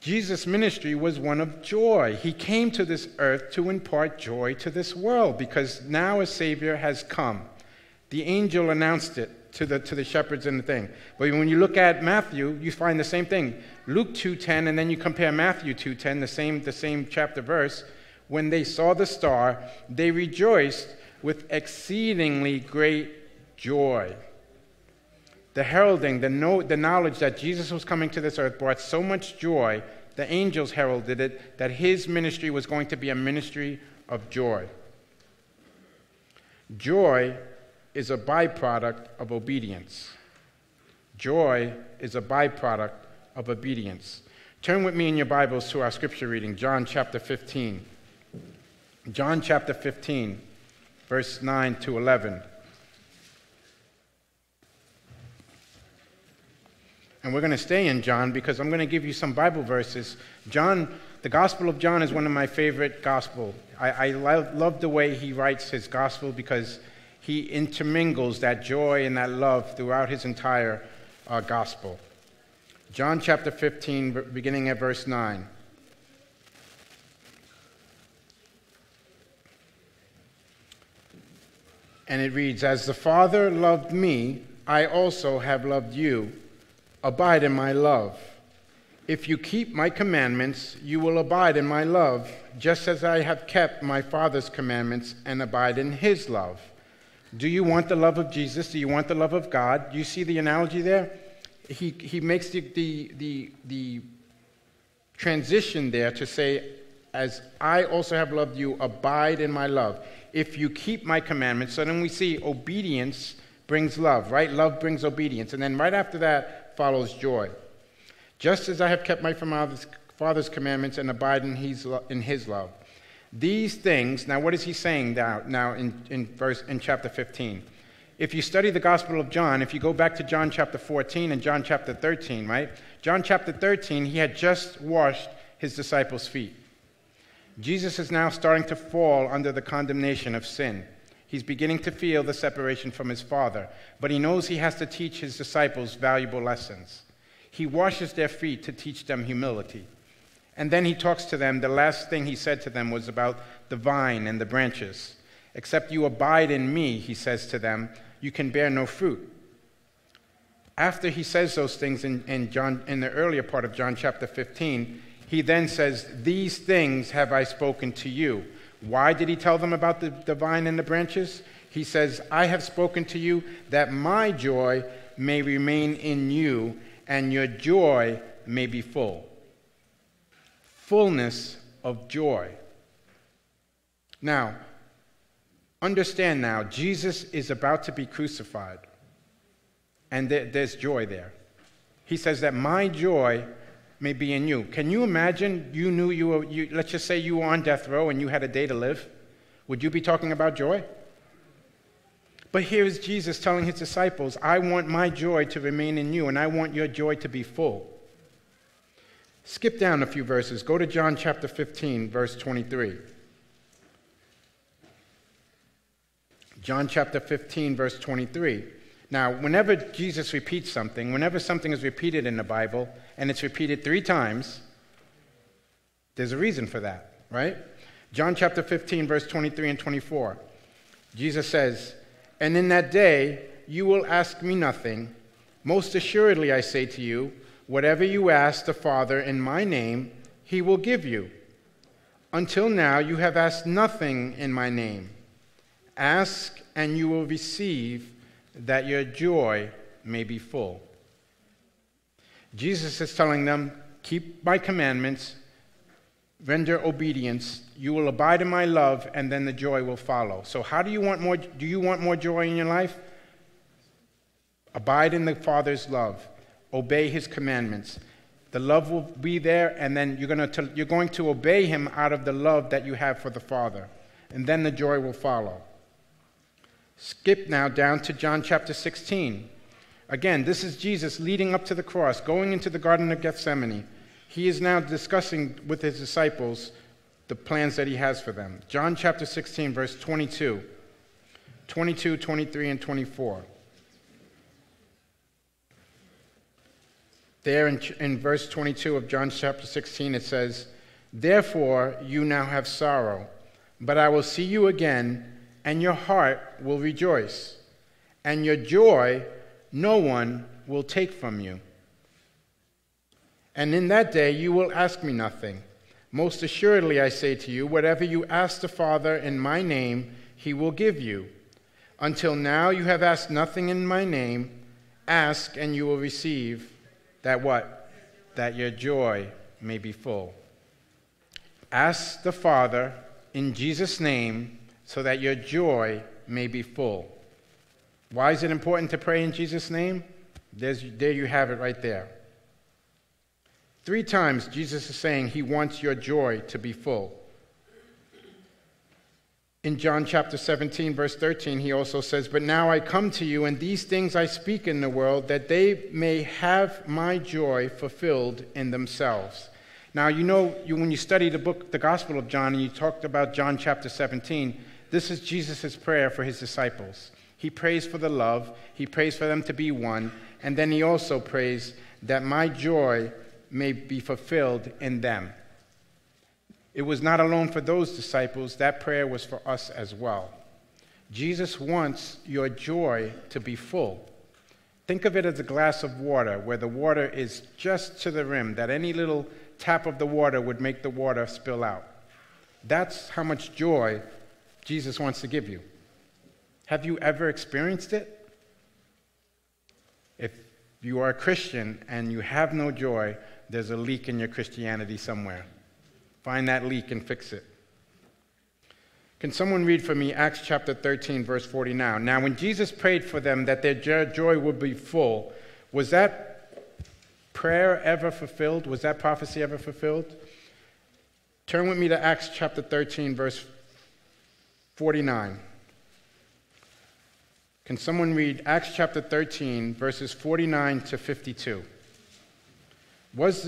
Jesus' ministry was one of joy. He came to this earth to impart joy to this world because now a Savior has come. The angel announced it to the shepherds and the thing. But when you look at Matthew, you find the same thing. Luke 2:10, and then you compare Matthew 2:10, the same chapter verse. When they saw the star, they rejoiced with exceedingly great joy. The heralding, the knowledge that Jesus was coming to this earth brought so much joy, the angels heralded it, that his ministry was going to be a ministry of joy. Joy is a byproduct of obedience. Joy is a byproduct of obedience. Turn with me in your Bibles to our scripture reading, John chapter 15. John chapter 15, verse 9 to 11. And we're going to stay in John because I'm going to give you some Bible verses. John, the Gospel of John is one of my favorite Gospels. I love the way he writes his Gospel because he intermingles that joy and that love throughout his entire Gospel. John chapter 15, beginning at verse 9. And it reads, "As the Father loved me, I also have loved you. Abide in my love. If you keep my commandments, you will abide in my love, just as I have kept my Father's commandments and abide in his love." Do you want the love of Jesus? Do you want the love of God? Do you see the analogy there? He makes the transition there to say, "As I also have loved you, abide in my love. If you keep my commandments." So then we see obedience brings love, right? Love brings obedience. And then right after that, follows joy. "Just as I have kept my Father's commandments and abide in his love." These things, now what is he saying now in chapter 15? If you study the Gospel of John, if you go back to John chapter 14 and John chapter 13, right? John chapter 13, he had just washed his disciples' feet. Jesus is now starting to fall under the condemnation of sin. He's beginning to feel the separation from his Father, but he knows he has to teach his disciples valuable lessons. He washes their feet to teach them humility. And then he talks to them. The last thing he said to them was about the vine and the branches. "Except you abide in me," he says to them, "you can bear no fruit." After he says those things in the earlier part of John chapter 15, he then says, "These things have I spoken to you." Why did he tell them about the vine and the branches? He says, "I have spoken to you that my joy may remain in you and your joy may be full." Fullness of joy. Now, understand now, Jesus is about to be crucified, and there's joy there. He says that my joy may be in you. Can you imagine you knew you were, let's just say you were on death row and you had a day to live? Would you be talking about joy? But here is Jesus telling his disciples, "I want my joy to remain in you and I want your joy to be full." Skip down a few verses. Go to John chapter 15, verse 23. John chapter 15, verse 23. Now, whenever Jesus repeats something, whenever something is repeated in the Bible, and it's repeated 3 times, there's a reason for that, right? John chapter 15, verse 23 and 24. Jesus says, "And in that day you will ask me nothing. Most assuredly I say to you, whatever you ask the Father in my name, he will give you. Until now you have asked nothing in my name. Ask and you will receive, that your joy may be full." Jesus is telling them, keep my commandments, render obedience, you will abide in my love, and then the joy will follow. So how do you want more? Do you want more joy in your life? Abide in the Father's love. Obey his commandments. The love will be there, and then you're going to obey him out of the love that you have for the Father. And then the joy will follow. Skip now down to John chapter 16. Again, this is Jesus leading up to the cross, going into the Garden of Gethsemane. He is now discussing with his disciples the plans that he has for them. John chapter 16, verse 22, 23, and 24. There in verse 22 of John chapter 16, it says, "Therefore you now have sorrow, but I will see you again, and your heart will rejoice, and your joy no one will take from you. And in that day you will ask me nothing. Most assuredly I say to you, whatever you ask the Father in my name, he will give you. Until now you have asked nothing in my name. Ask and you will receive, that what? That your joy may be full." Ask the Father in Jesus' name so that your joy may be full. Why is it important to pray in Jesus' name? There you have it right there. 3 times Jesus is saying he wants your joy to be full. In John chapter 17, verse 13, he also says, "But now I come to you, and these things I speak in the world, that they may have my joy fulfilled in themselves." Now, when you study the Gospel of John, and you talked about John chapter 17, this is Jesus' prayer for his disciples. He prays for the love, he prays for them to be one, and then he also prays that my joy may be fulfilled in them. It was not alone for those disciples, that prayer was for us as well. Jesus wants your joy to be full. Think of it as a glass of water where the water is just to the rim, that any little tap of the water would make the water spill out. That's how much joy Jesus wants to give you. Have you ever experienced it? If you are a Christian and you have no joy, there's a leak in your Christianity somewhere. Find that leak and fix it. Can someone read for me Acts chapter 13, verse 40 now? Now, when Jesus prayed for them that their joy would be full, was that prayer ever fulfilled? Was that prophecy ever fulfilled? Turn with me to Acts chapter 13, verse 49. Can someone read Acts chapter 13, verses 49 to 52? Was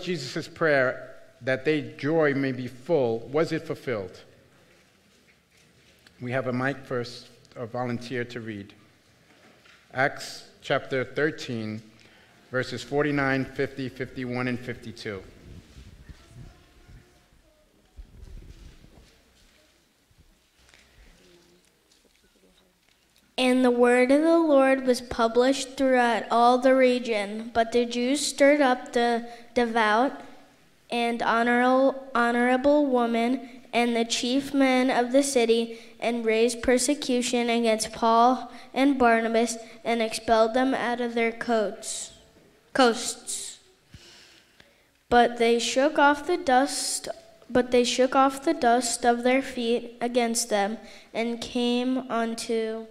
Jesus' prayer that their joy may be full, was it fulfilled? We have a mic first, a volunteer to read. Acts chapter 13, verses 49, 50, 51, and 52. And the word of the Lord was published throughout all the region, but the Jews stirred up the devout and honorable women and the chief men of the city, and raised persecution against Paul and Barnabas, and expelled them out of their coasts. But they shook off the dust of their feet against them, and came unto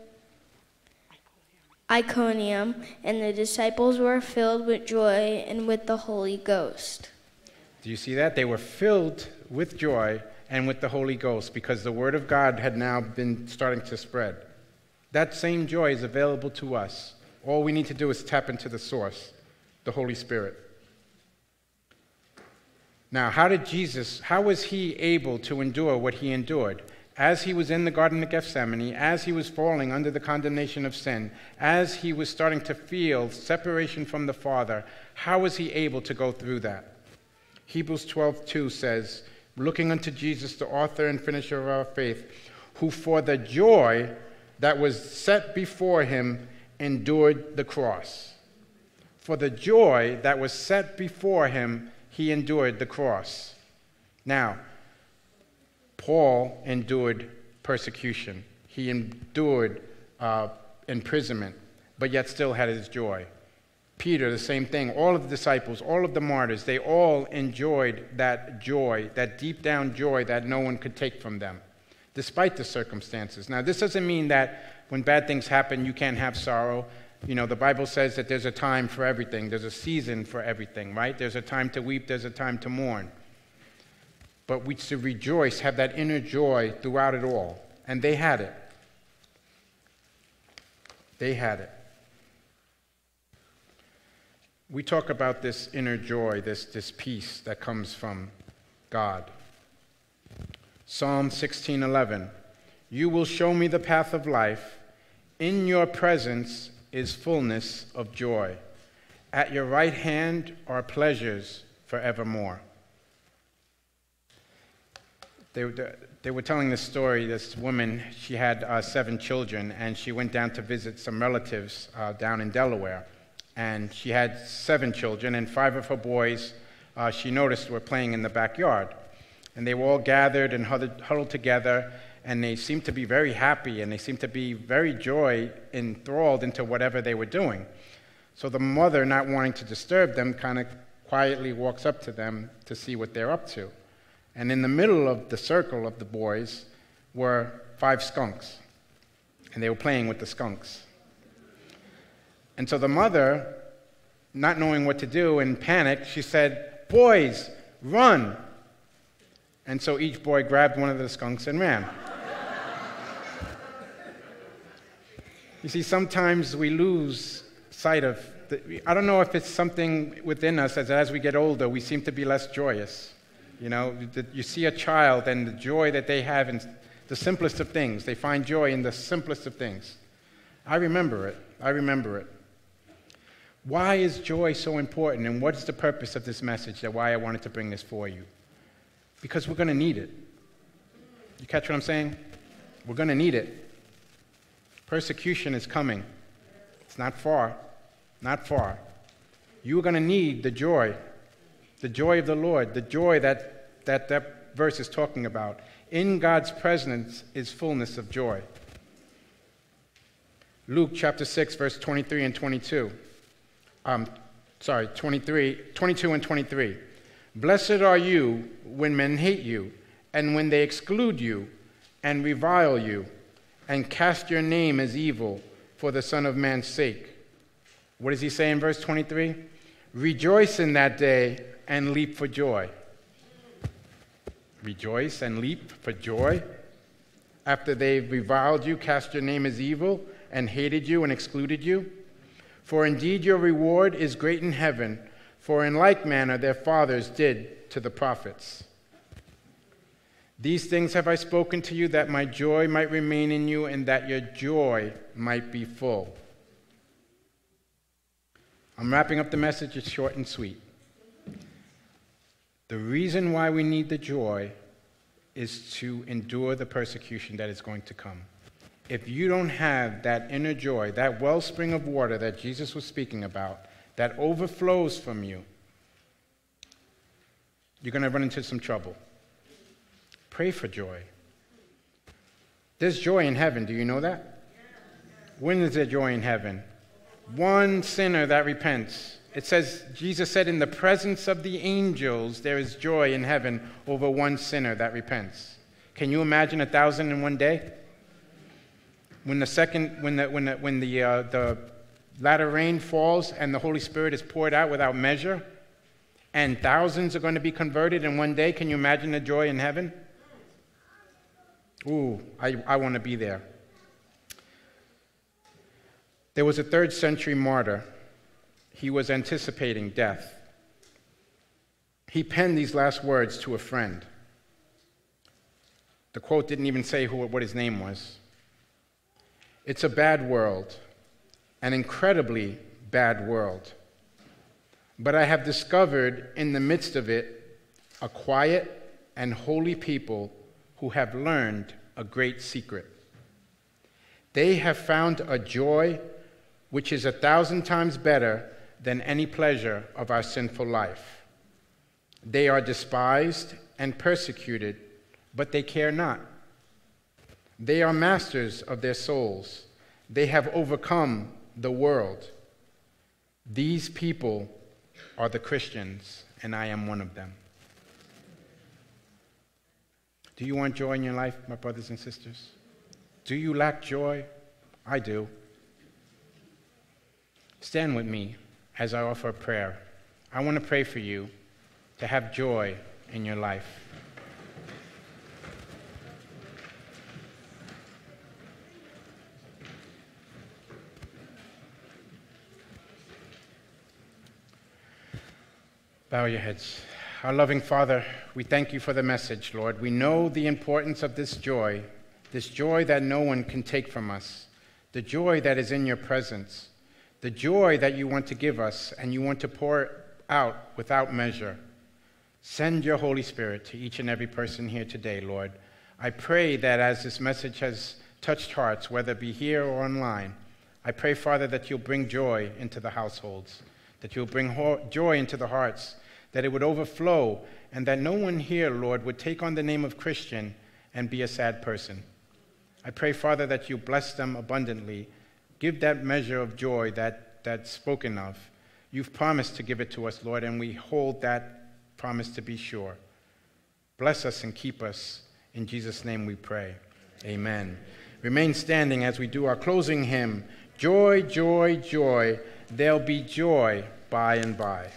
Iconium, and the disciples were filled with joy and with the Holy Ghost. Do you see that? They were filled with joy and with the Holy Ghost because the Word of God had now been starting to spread. That same joy is available to us. All we need to do is tap into the source, the Holy Spirit. Now, how was he able to endure what he endured? As he was in the Garden of Gethsemane, as he was falling under the condemnation of sin, as he was starting to feel separation from the Father, how was he able to go through that? Hebrews 12:2 says, "Looking unto Jesus, the author and finisher of our faith, who for the joy that was set before him endured the cross." For the joy that was set before him, he endured the cross. Now, Paul endured persecution. He endured imprisonment, but yet still had his joy. Peter, the same thing. All of the disciples, all of the martyrs, they all enjoyed that joy, that deep-down joy that no one could take from them, despite the circumstances. Now, this doesn't mean that when bad things happen, you can't have sorrow. You know, the Bible says that there's a time for everything. There's a season for everything, right? There's a time to weep. There's a time to mourn. But we should rejoice, have that inner joy throughout it all. And they had it. They had it. We talk about this inner joy, this peace that comes from God. Psalm 16:11, "You will show me the path of life. In your presence is fullness of joy. At your right hand are pleasures forevermore. They were telling this story. This woman, she had 7 children, and she went down to visit some relatives down in Delaware. And she had 7 children, and 5 of her boys, she noticed, were playing in the backyard. And they were all gathered and huddled together, and they seemed to be very happy, and they seemed to be very enthralled into whatever they were doing. So the mother, not wanting to disturb them, kind of quietly walks up to them to see what they're up to. And in the middle of the circle of the boys were 5 skunks, and they were playing with the skunks. And so the mother, not knowing what to do, in panic, she said, "Boys, run!" And so each boy grabbed one of the skunks and ran. You see, sometimes we lose sight of, I don't know if it's something within us, as we get older, we seem to be less joyous. You know, you see a child and the joy that they have in the simplest of things. They find joy in the simplest of things. I remember it. Why is joy so important, and what's the purpose of this message, that why I wanted to bring this for you? Because we're going to need it. You catch what I'm saying? We're going to need it. Persecution is coming. It's not far. Not far. You're going to need the joy. The joy of the Lord, the joy that verse is talking about. In God's presence is fullness of joy. Luke chapter 6, verse 23 and 22. 22 and 23. Blessed are you when men hate you, and when they exclude you, and revile you, and cast your name as evil for the Son of Man's sake. What does he say in verse 23? Rejoice in that day and leap for joy. Rejoice and leap for joy. After they've reviled you, cast your name as evil, and hated you and excluded you. For indeed your reward is great in heaven, for in like manner their fathers did to the prophets. These things have I spoken to you, that my joy might remain in you, and that your joy might be full. I'm wrapping up the message. It's short and sweet. The reason why we need the joy is to endure the persecution that is going to come. If you don't have that inner joy, that wellspring of water that Jesus was speaking about, that overflows from you, you're going to run into some trouble. Pray for joy. There's joy in heaven. Do you know that? When is there joy in heaven? One sinner that repents. It says, Jesus said, in the presence of the angels, there is joy in heaven over one sinner that repents. Can you imagine 1,000 in one day? When the latter rain falls and the Holy Spirit is poured out without measure, and thousands are going to be converted in one day, can you imagine the joy in heaven? Ooh, I want to be there. There was a 3rd-century martyr. He was anticipating death. He penned these last words to a friend. The quote didn't even say what his name was. It's a bad world, an incredibly bad world. But I have discovered in the midst of it a quiet and holy people who have learned a great secret. They have found a joy which is 1,000 times better than any pleasure of our sinful life. They are despised and persecuted, but they care not. They are masters of their souls. They have overcome the world. These people are the Christians, and I am one of them. Do you want joy in your life, my brothers and sisters? Do you lack joy? I do. Stand with me as I offer a prayer. I want to pray for you to have joy in your life. Bow your heads. Our loving Father, we thank you for the message, Lord. We know the importance of this joy that no one can take from us, the joy that is in your presence, the joy that you want to give us and you want to pour out without measure. Send your Holy Spirit to each and every person here today, Lord. I pray that as this message has touched hearts, whether it be here or online, I pray, Father, that you'll bring joy into the households, that you'll bring joy into the hearts, that it would overflow, and that no one here, Lord, would take on the name of Christian and be a sad person. I pray, Father, that you bless them abundantly. Give that measure of joy that's spoken of. You've promised to give it to us, Lord, and we hold that promise to be sure. Bless us and keep us. In Jesus' name we pray. Amen. Remain standing as we do our closing hymn, Joy, Joy, Joy, There'll Be Joy By and By.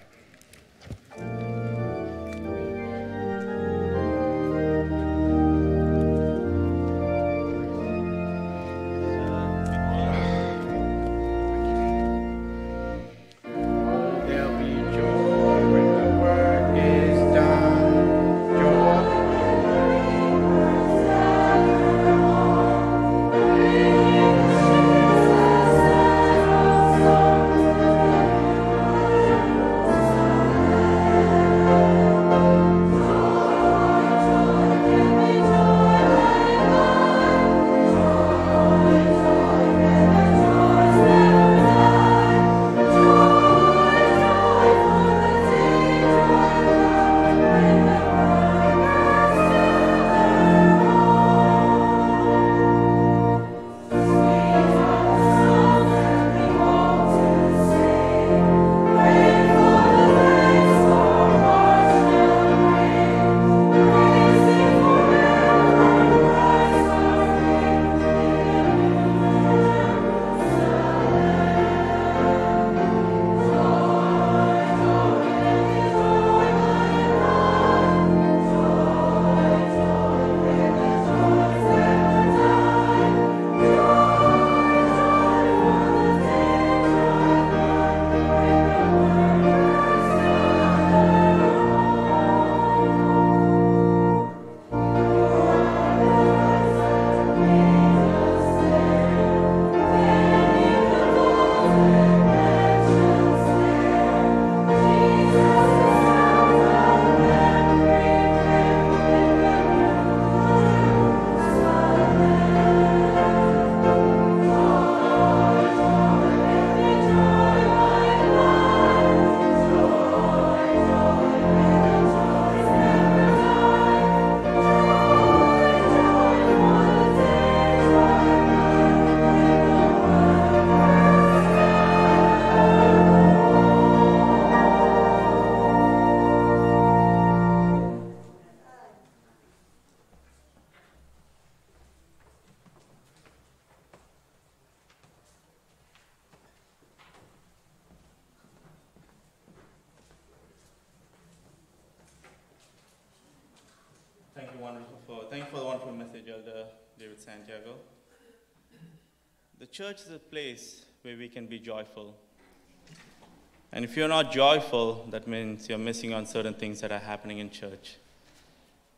Thank you for the wonderful message, Elder David Santiago. The church is a place where we can be joyful. And if you're not joyful, that means you're missing on certain things that are happening in church.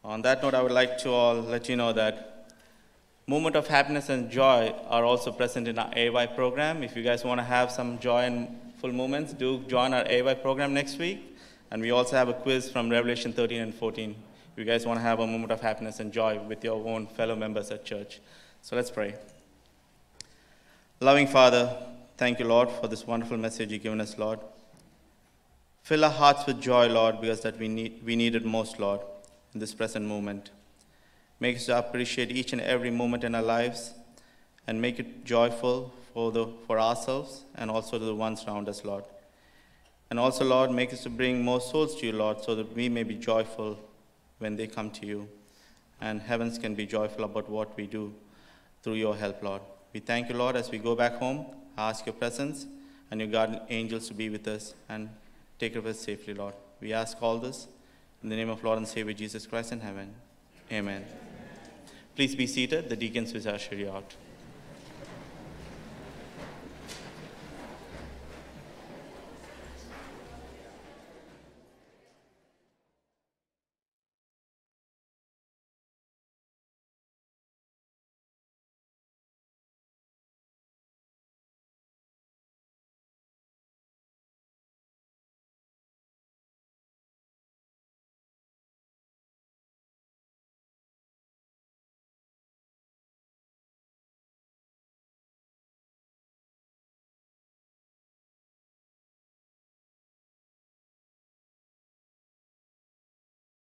On that note, I would like to all let you know that moments of happiness and joy are also present in our AY program. If you guys want to have some joy and full moments, do join our AY program next week. And we also have a quiz from Revelation 13 and 14. You guys want to have a moment of happiness and joy with your own fellow members at church. So let's pray. Loving Father, thank you, Lord, for this wonderful message you've given us, Lord. Fill our hearts with joy, Lord, because that we need it most, Lord, in this present moment. Make us appreciate each and every moment in our lives and make it joyful for ourselves and also to the ones around us, Lord. And also, Lord, make us to bring more souls to you, Lord, so that we may be joyful when they come to you, and heavens can be joyful about what we do through your help, Lord. We thank you, Lord, as we go back home. I ask your presence and your guardian angels to be with us and take us safely, Lord. We ask all this in the name of Lord and Savior Jesus Christ in heaven. Amen. Please be seated. The deacons will usher you out.